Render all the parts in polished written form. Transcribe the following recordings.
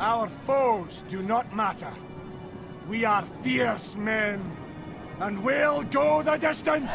Our foes do not matter. We are fierce men, and we'll go the distance!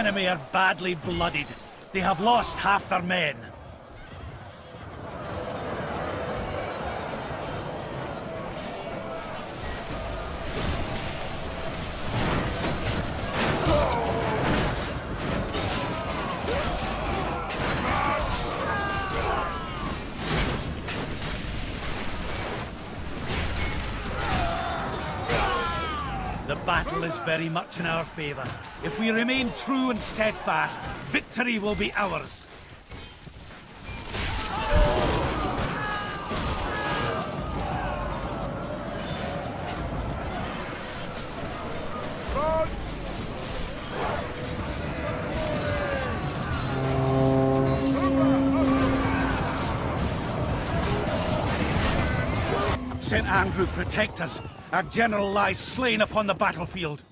enemy are badly bloodied. They have lost half their men. The battle is very much in our favor. If we remain true and steadfast, victory will be ours. St. Andrew, protect us. Our general lies slain upon the battlefield.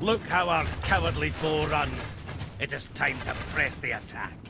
Look how our cowardly foe runs. It is time to press the attack.